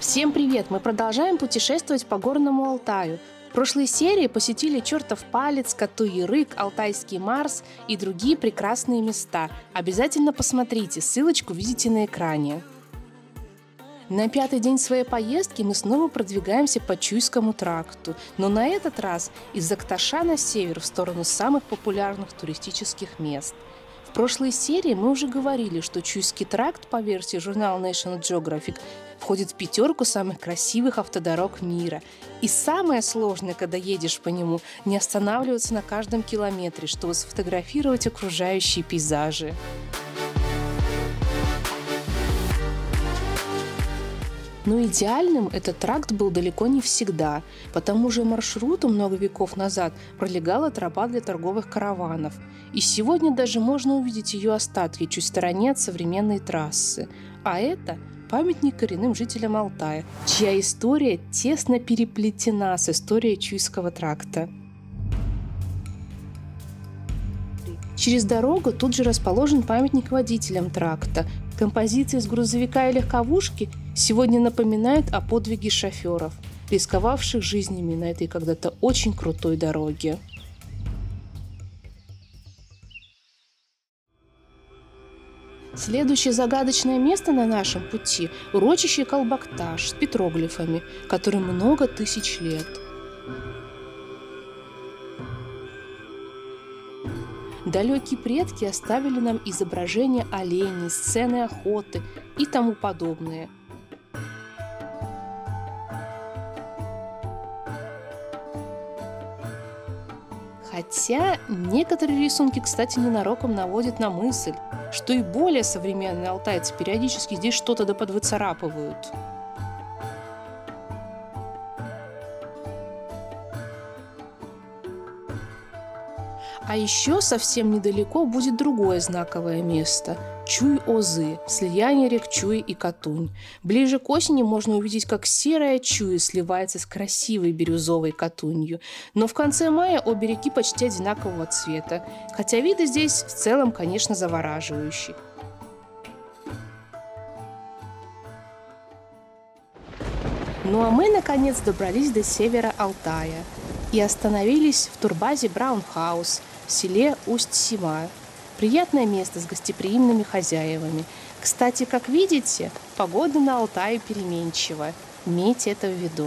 Всем привет! Мы продолжаем путешествовать по Горному Алтаю. В прошлой серии посетили Чертов Палец, Кату-Ярык, Алтайский Марс и другие прекрасные места. Обязательно посмотрите, ссылочку видите на экране. На пятый день своей поездки мы снова продвигаемся по Чуйскому тракту, но на этот раз из Акташа на север в сторону самых популярных туристических мест. В прошлой серии мы уже говорили, что Чуйский тракт, по версии журнала National Geographic, входит в пятерку самых красивых автодорог мира. И самое сложное, когда едешь по нему, не останавливаться на каждом километре, чтобы сфотографировать окружающие пейзажи. Но идеальным этот тракт был далеко не всегда. По тому же маршруту много веков назад пролегала тропа для торговых караванов. И сегодня даже можно увидеть ее остатки чуть в стороне от современной трассы. А это памятник коренным жителям Алтая, чья история тесно переплетена с историей Чуйского тракта. Через дорогу тут же расположен памятник водителям тракта. Композиция из грузовика и легковушки сегодня напоминает о подвиге шоферов, рисковавших жизнями на этой когда-то очень крутой дороге. Следующее загадочное место на нашем пути – урочище Калбак-Таш с петроглифами, которым много тысяч лет. Далекие предки оставили нам изображения оленей, сцены охоты и тому подобное. Хотя некоторые рисунки, кстати, ненароком наводят на мысль, что и более современные алтайцы периодически здесь что-то да подвыцарапывают. А еще совсем недалеко будет другое знаковое место – Чуй-Оозы, слияние рек Чуй и Катунь. Ближе к осени можно увидеть, как серая Чуй сливается с красивой бирюзовой Катунью. Но в конце мая обе реки почти одинакового цвета, хотя виды здесь в целом, конечно, завораживающие. Ну а мы, наконец, добрались до севера Алтая и остановились в турбазе Браунхаус в селе Усть-Сема. Приятное место с гостеприимными хозяевами. Кстати, как видите, погода на Алтае переменчива. Имейте это в виду.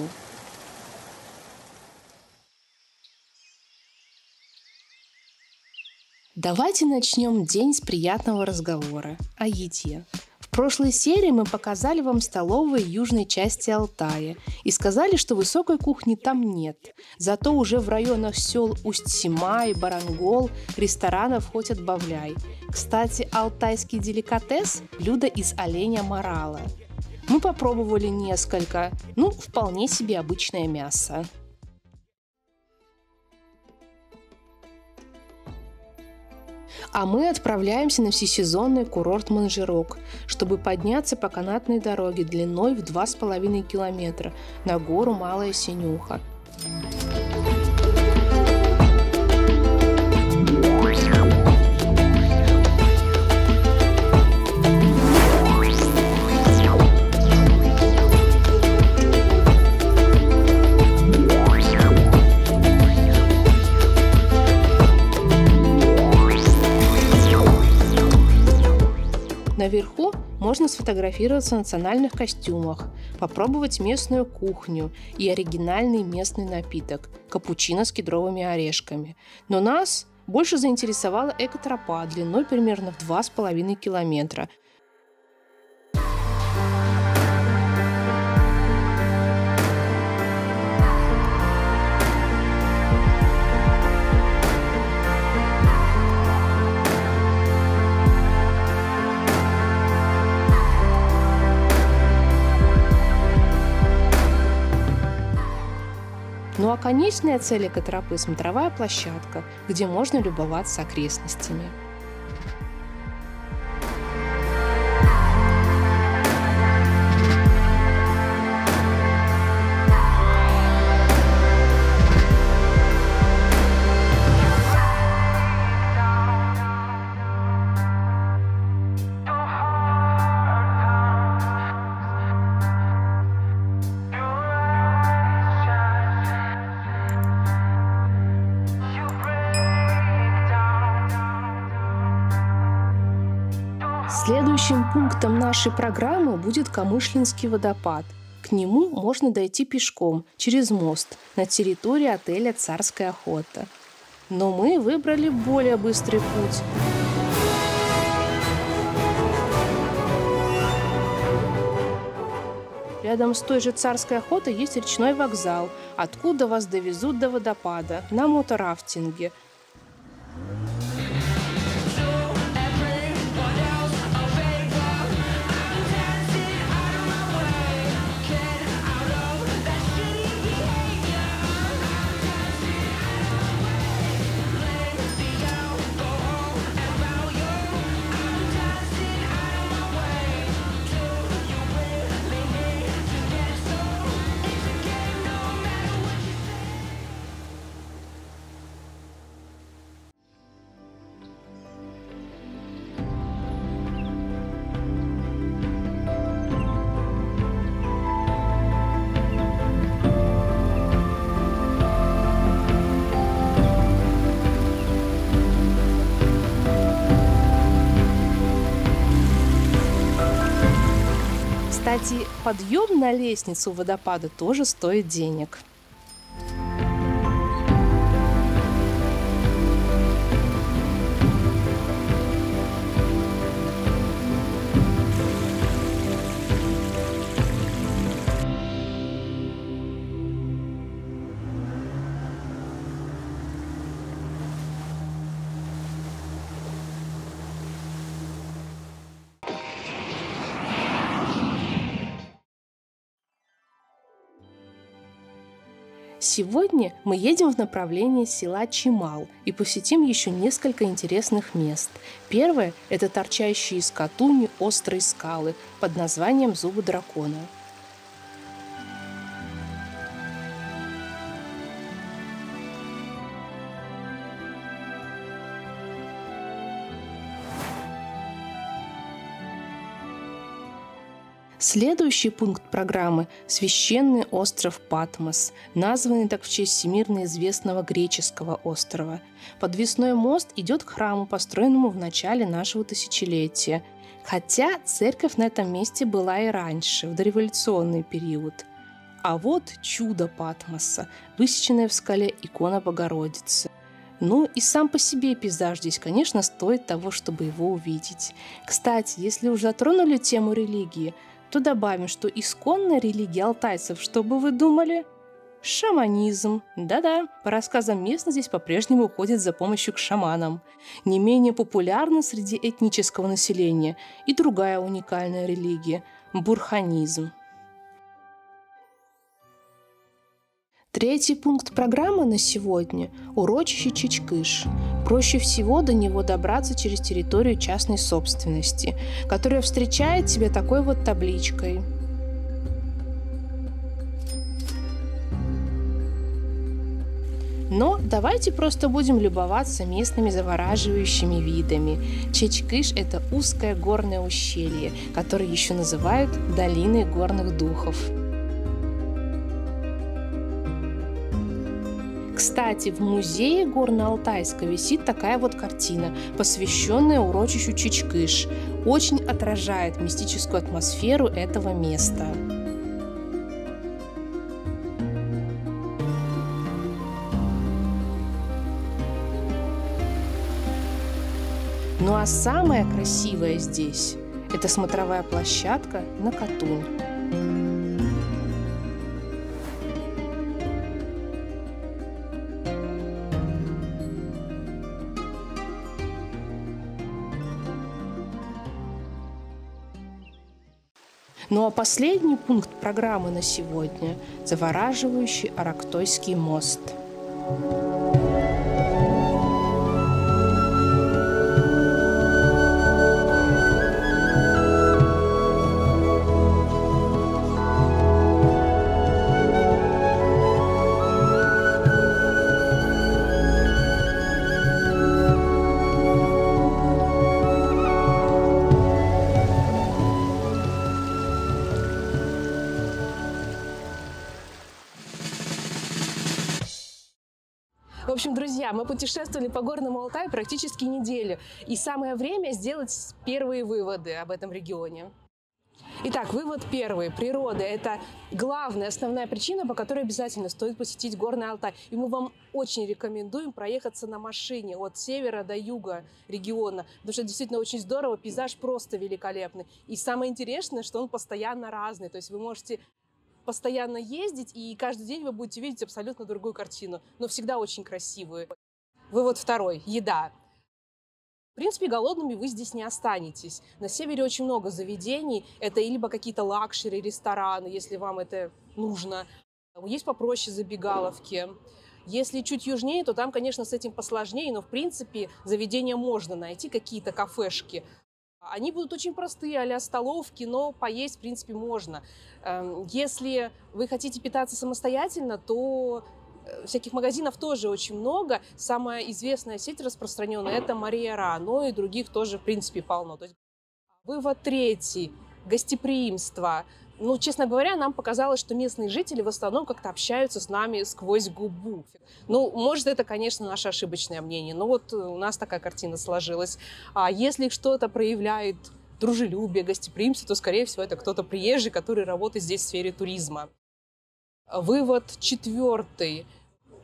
Давайте начнем день с приятного разговора о еде. В прошлой серии мы показали вам столовые южной части Алтая и сказали, что высокой кухни там нет. Зато уже в районах сел Усть-Симай, Барангол ресторанов хоть отбавляй. Кстати, алтайский деликатес – блюдо из оленя морала. Мы попробовали несколько, ну, вполне себе обычное мясо. А мы отправляемся на всесезонный курорт Манжерок, чтобы подняться по канатной дороге длиной в 2,5 километра на гору Малая Синюха. Наверху можно сфотографироваться в национальных костюмах, попробовать местную кухню и оригинальный местный напиток – капучино с кедровыми орешками. Но нас больше заинтересовала экотропа длиной примерно в 2,5 километра. а конечная цель экотропы – смотровая площадка, где можно любоваться окрестностями. Следующим пунктом нашей программы будет Камышлинский водопад. К нему можно дойти пешком через мост на территории отеля «Царская охота». Но мы выбрали более быстрый путь. Рядом с той же «Царской охотой» есть речной вокзал, откуда вас довезут до водопада на моторафтинге. Кстати, подъем на лестницу водопада тоже стоит денег. Сегодня мы едем в направлении села Чемал и посетим еще несколько интересных мест. Первое – это торчащие из Катуни острые скалы под названием «Зубы дракона». Следующий пункт программы – священный остров Патмос, названный так в честь всемирно известного греческого острова. Подвесной мост идет к храму, построенному в начале нашего тысячелетия, хотя церковь на этом месте была и раньше, в дореволюционный период. А вот чудо Патмоса, высеченная в скале икона Богородицы. Ну и сам по себе пейзаж здесь, конечно, стоит того, чтобы его увидеть. Кстати, если уже затронули тему религии, то добавим, что исконная религия алтайцев, что бы вы думали? Шаманизм. Да-да, по рассказам местных здесь по-прежнему уходят за помощью к шаманам. Не менее популярна среди этнического населения и другая уникальная религия – бурханизм. Третий пункт программы на сегодня – урочище Чечкыш. Проще всего до него добраться через территорию частной собственности, которая встречает тебя такой вот табличкой. Но давайте просто будем любоваться местными завораживающими видами. Чечкыш – это узкое горное ущелье, которое еще называют «долиной горных духов». Кстати, в музее Горно-Алтайска висит такая вот картина, посвященная урочищу Чечкыш. Очень отражает мистическую атмосферу этого места. Ну а самое красивое здесь – это смотровая площадка на Катунь. Ну а последний пункт программы на сегодня – завораживающий Ороктойский мост. В общем, друзья, мы путешествовали по Горному Алтаю практически неделю, и самое время сделать первые выводы об этом регионе. Итак, вывод первый. Природа – это главная, основная причина, по которой обязательно стоит посетить Горный Алтай. И мы вам очень рекомендуем проехаться на машине от севера до юга региона, потому что действительно очень здорово, пейзаж просто великолепный. И самое интересное, что он постоянно разный, то есть вы можете постоянно ездить, и каждый день вы будете видеть абсолютно другую картину, но всегда очень красивую. Вывод второй. Еда. В принципе, голодными вы здесь не останетесь. На севере очень много заведений. Это либо какие-то лакшери, рестораны, если вам это нужно. Есть попроще забегаловки. Если чуть южнее, то там, конечно, с этим посложнее, но, в принципе, заведения можно найти, какие-то кафешки. Они будут очень простые, а-ля столовки, но поесть, в принципе, можно. Если вы хотите питаться самостоятельно, то всяких магазинов тоже очень много. Самая известная сеть распространенная – это Мария Ра, но и других тоже, в принципе, полно. То есть... Вывод третий – гостеприимство. Ну, честно говоря, нам показалось, что местные жители в основном как-то общаются с нами сквозь губу. Ну, может, это, конечно, наше ошибочное мнение, но вот у нас такая картина сложилась. А если что-то проявляет дружелюбие, гостеприимство, то, скорее всего, это кто-то приезжий, который работает здесь в сфере туризма. Вывод четвертый.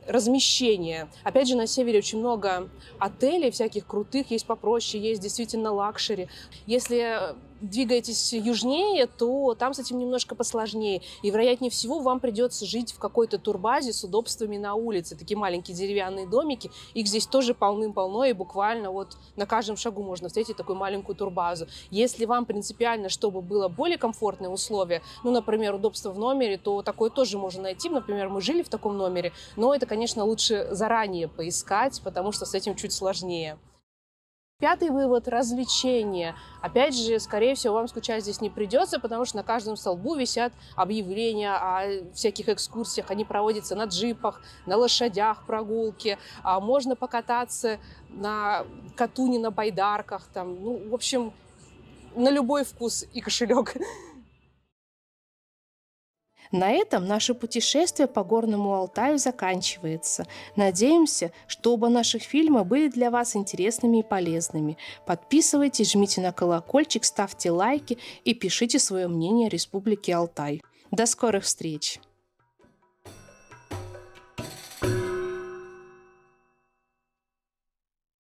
Размещение. Опять же, на севере очень много отелей всяких крутых, есть попроще, есть действительно лакшери. Если двигаетесь южнее, то там с этим немножко посложнее. И, вероятнее всего, вам придется жить в какой-то турбазе с удобствами на улице. Такие маленькие деревянные домики, их здесь тоже полным-полно, и буквально вот на каждом шагу можно встретить такую маленькую турбазу. Если вам принципиально, чтобы было более комфортные условия, ну, например, удобство в номере, то такое тоже можно найти. Например, мы жили в таком номере, но это, конечно, лучше заранее поискать, потому что с этим чуть сложнее. Пятый вывод – развлечения. Опять же, скорее всего, вам скучать здесь не придется, потому что на каждом столбу висят объявления о всяких экскурсиях. Они проводятся на джипах, на лошадях, прогулки. Можно покататься на Катуне, на байдарках. Там, ну, в общем, на любой вкус и кошелек. На этом наше путешествие по Горному Алтаю заканчивается. Надеемся, что оба наших фильма были для вас интересными и полезными. Подписывайтесь, жмите на колокольчик, ставьте лайки и пишите свое мнение о Республике Алтай. До скорых встреч!